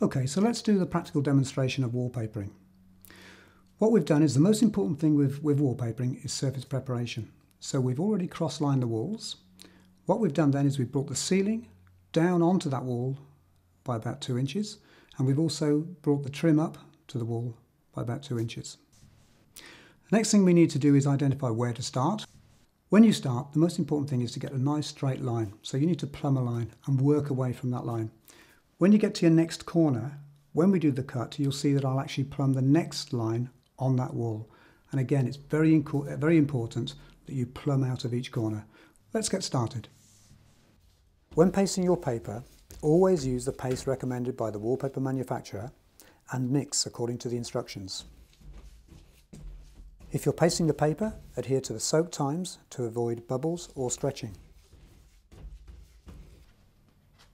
Okay, so let's do the practical demonstration of wallpapering. What we've done is the most important thing with wallpapering is surface preparation. So we've already cross-lined the walls. What we've done then is we've brought the ceiling down onto that wall by about 2 inches, and we've also brought the trim up to the wall by about 2 inches. The next thing we need to do is identify where to start. When you start, the most important thing is to get a nice straight line. So you need to plumb a line and work away from that line. When you get to your next corner, when we do the cut, you'll see that I'll actually plumb the next line on that wall. And again, it's very important that you plumb out of each corner. Let's get started. When pasting your paper, always use the paste recommended by the wallpaper manufacturer and mix according to the instructions. If you're pasting the paper, adhere to the soak times to avoid bubbles or stretching.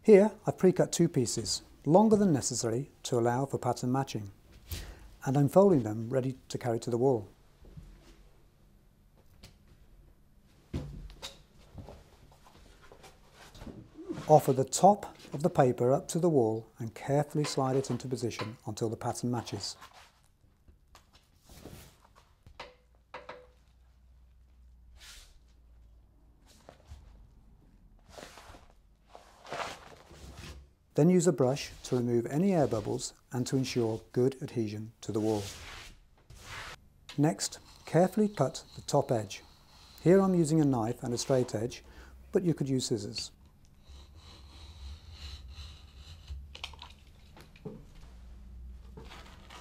Here, I've pre-cut 2 pieces, longer than necessary to allow for pattern matching, and I'm folding them ready to carry to the wall. Offer the top of the paper up to the wall and carefully slide it into position until the pattern matches. Then use a brush to remove any air bubbles and to ensure good adhesion to the wall. Next, carefully cut the top edge. Here I'm using a knife and a straight edge, but you could use scissors.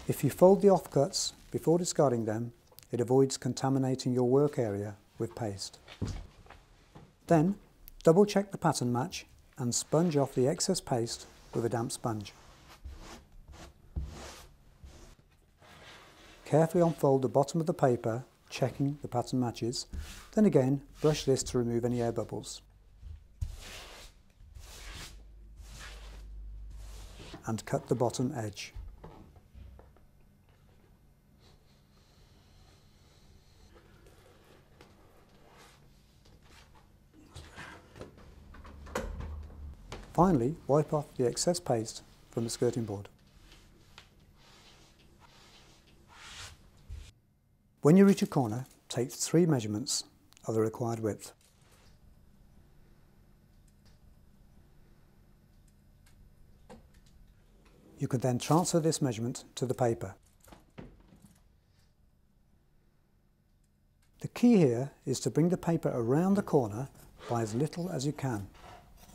If you fold the offcuts before discarding them, it avoids contaminating your work area with paste. Then, double check the pattern match and sponge off the excess paste with a damp sponge. Carefully unfold the bottom of the paper, checking the pattern matches, then again brush this to remove any air bubbles. And cut the bottom edge. Finally, wipe off the excess paste from the skirting board. When you reach a corner, take 3 measurements of the required width. You can then transfer this measurement to the paper. The key here is to bring the paper around the corner by as little as you can.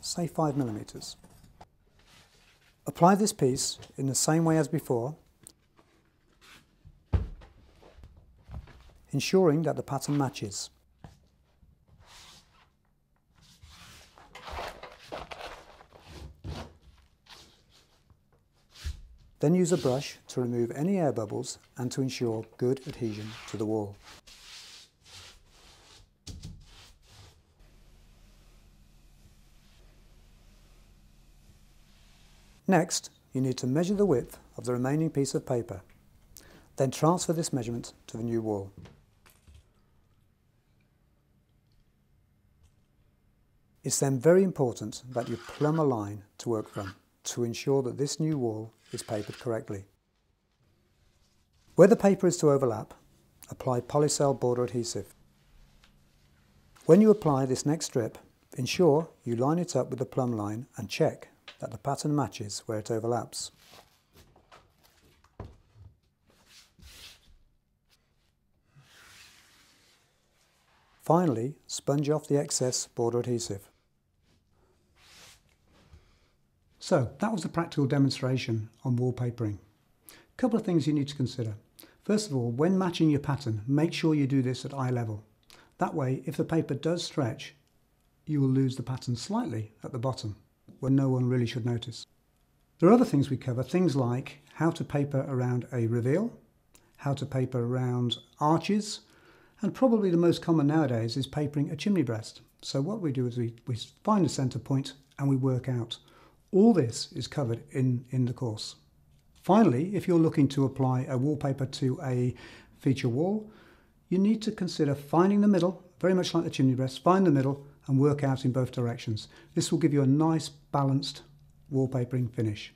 Say 5 millimeters. Apply this piece in the same way as before, ensuring that the pattern matches. Then use a brush to remove any air bubbles and to ensure good adhesion to the wall. Next, you need to measure the width of the remaining piece of paper. Then transfer this measurement to the new wall. It's then very important that you plumb a line to work from to ensure that this new wall is papered correctly. Where the paper is to overlap, apply Polycell Border Adhesive. When you apply this next strip, ensure you line it up with the plumb line and check that the pattern matches where it overlaps. Finally, sponge off the excess border adhesive. So, that was a practical demonstration on wallpapering. A couple of things you need to consider. First of all, when matching your pattern, make sure you do this at eye level. That way, if the paper does stretch, you will lose the pattern slightly at the bottom, where no one really should notice. There are other things we cover, things like how to paper around a reveal, how to paper around arches, and probably the most common nowadays is papering a chimney breast. So what we do is we find a centre point and we work out. All this is covered in the course. Finally, if you're looking to apply a wallpaper to a feature wall, you need to consider finding the middle, very much like the chimney breast, find the middle and work out in both directions. This will give you a nice, balanced wallpapering finish.